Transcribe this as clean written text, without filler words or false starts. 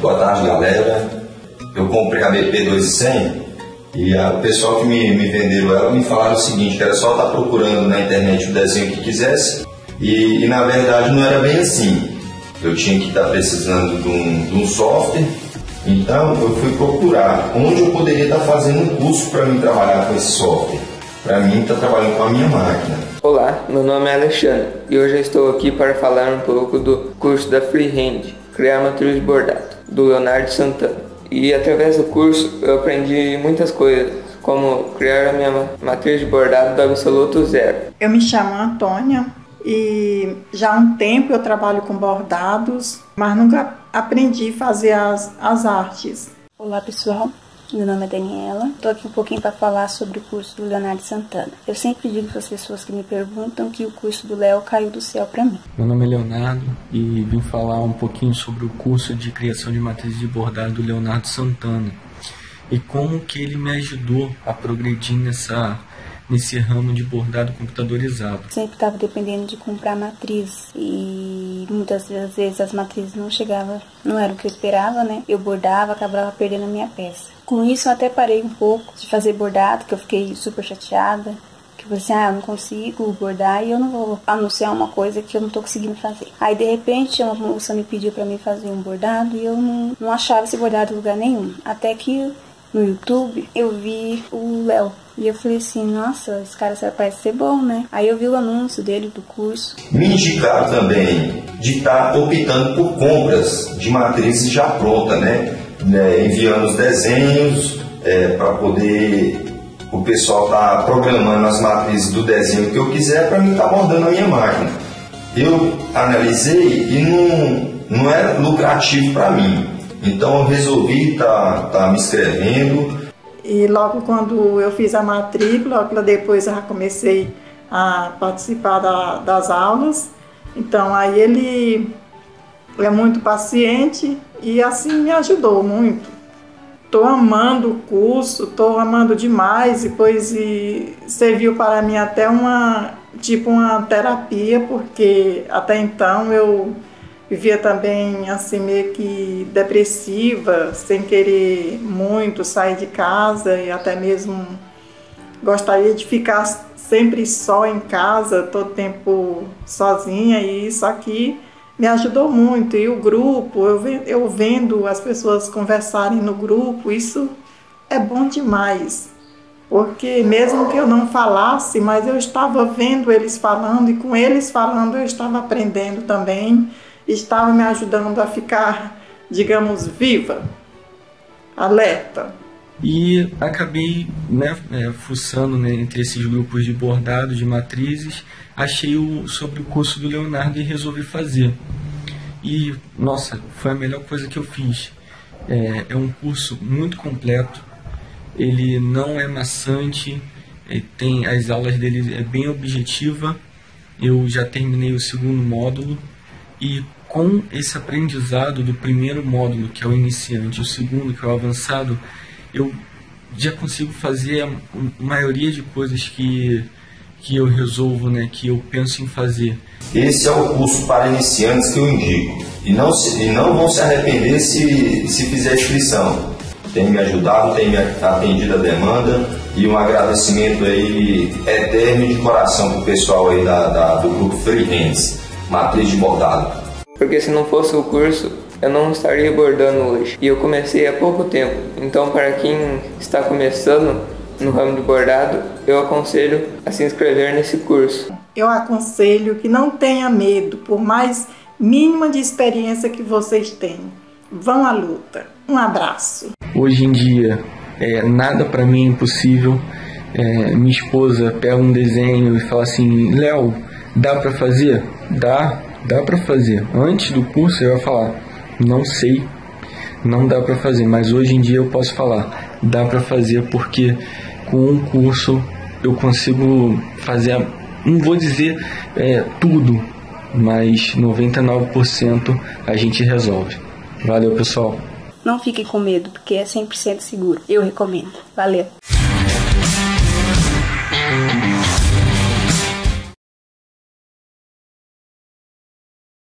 Boa tarde, galera. Eu comprei a BP-200 e o pessoal que me vendeu ela me falaram o seguinte, que era só estar procurando na internet o desenho que quisesse e na verdade não era bem assim. Eu tinha que estar precisando de um software, então eu fui procurar onde eu poderia estar fazendo um curso para mim trabalhar com esse software, para mim estar trabalhando com a minha máquina. Olá, meu nome é Alexandre e hoje eu estou aqui para falar um pouco do curso da Freehand, Criar Materiais de Bordado, do Leonardo Sant'Ana. E através do curso eu aprendi muitas coisas, como criar a minha matriz de bordado do absoluto zero. Eu me chamo Antônia e já há um tempo eu trabalho com bordados, mas nunca aprendi a fazer as artes. Olá pessoal, meu nome é Daniela, estou aqui um pouquinho para falar sobre o curso do Leonardo Sant'Ana. Eu sempre digo para as pessoas que me perguntam que o curso do Léo caiu do céu para mim. Meu nome é Leonardo e vim falar um pouquinho sobre o curso de criação de matrizes de bordado do Leonardo Sant'Ana e como que ele me ajudou a progredir nesse ramo de bordado computadorizado. Sempre estava dependendo de comprar matrizes e muitas vezes as matrizes não chegavam, não era o que eu esperava, né? Eu bordava, acabava perdendo a minha peça. Com isso eu até parei um pouco de fazer bordado, que eu fiquei super chateada, que eu falei assim, eu não consigo bordar e eu não vou anunciar uma coisa que eu não tô conseguindo fazer. Aí de repente uma moça me pediu para mim fazer um bordado e eu não achava esse bordado em lugar nenhum, até que no YouTube eu vi o Léo. E eu falei assim, nossa, esse cara parece ser bom, né? Aí eu vi o anúncio dele do curso. Me indicaram também de estar optando por compras de matrizes já pronta, né? Enviando os desenhos para poder o pessoal estar programando as matrizes do desenho que eu quiser para mim estar bordando a minha máquina. Eu analisei e não era lucrativo para mim. Então eu resolvi estar me inscrevendo. E logo quando eu fiz a matrícula, depois eu já comecei a participar das aulas. Então aí ele é muito paciente e assim me ajudou muito. Estou amando o curso, estou amando demais, e serviu para mim até uma terapia, porque até então eu vivia também assim meio que depressiva, sem querer muito sair de casa e até mesmo gostaria de ficar sempre só em casa, todo tempo sozinha, e isso aqui me ajudou muito. E o grupo, eu vendo as pessoas conversarem no grupo, isso é bom demais. Porque mesmo que eu não falasse, mas eu estava vendo eles falando e com eles falando eu estava aprendendo também. Estava me ajudando a ficar, digamos, viva, alerta. E acabei, fuçando entre esses grupos de bordados, de matrizes, achei sobre o curso do Leonardo e resolvi fazer. E, nossa, foi a melhor coisa que eu fiz. É um curso muito completo, ele não é maçante, tem as aulas dele é bem objetiva. Eu já terminei o segundo módulo e com esse aprendizado do primeiro módulo, que é o iniciante, o segundo, que é o avançado, eu já consigo fazer a maioria de coisas que eu resolvo, que eu penso em fazer. Esse é o curso para iniciantes que eu indico. E não vão se arrepender se fizer inscrição. Tem me ajudado, tem me atendido a demanda e um agradecimento aí eterno de coração para o pessoal aí do grupo Freehand. Matriz de bordado. Porque se não fosse o curso, eu não estaria bordando hoje. E eu comecei há pouco tempo. Então, para quem está começando no ramo de bordado, eu aconselho a se inscrever nesse curso. Eu aconselho que não tenha medo, por mais mínima de experiência que vocês tenham. Vão à luta. Um abraço. Hoje em dia, nada para mim é impossível. Minha esposa pega um desenho e fala assim, Léo, dá para fazer? Dá para fazer. Antes do curso eu ia falar, não sei, não dá para fazer, mas hoje em dia eu posso falar, dá para fazer, porque com um curso eu consigo fazer, não vou dizer tudo, mas 99% a gente resolve. Valeu, pessoal. Não fiquem com medo, porque é 100% seguro. Eu recomendo. Valeu.